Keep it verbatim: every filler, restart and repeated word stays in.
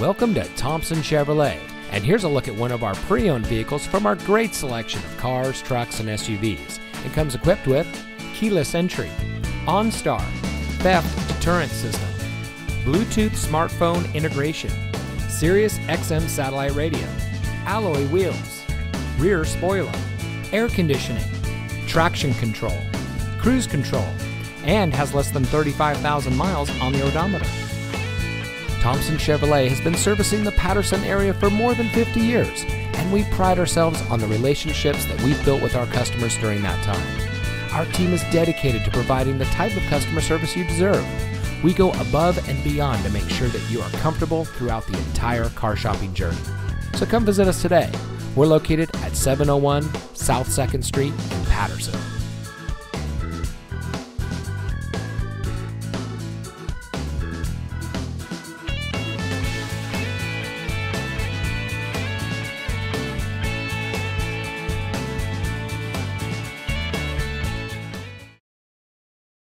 Welcome to Thompson Chevrolet, and here's a look at one of our pre-owned vehicles from our great selection of cars, trucks, and S U Vs. It comes equipped with keyless entry, OnStar, theft deterrent system, Bluetooth smartphone integration, Sirius X M satellite radio, alloy wheels, rear spoiler, air conditioning, traction control, cruise control, and has less than thirty-five thousand miles on the odometer. Thompson Chevrolet has been servicing the Patterson area for more than fifty years, and we pride ourselves on the relationships that we've built with our customers during that time. Our team is dedicated to providing the type of customer service you deserve. We go above and beyond to make sure that you are comfortable throughout the entire car shopping journey. So come visit us today. We're located at seven oh one South second Street in Patterson.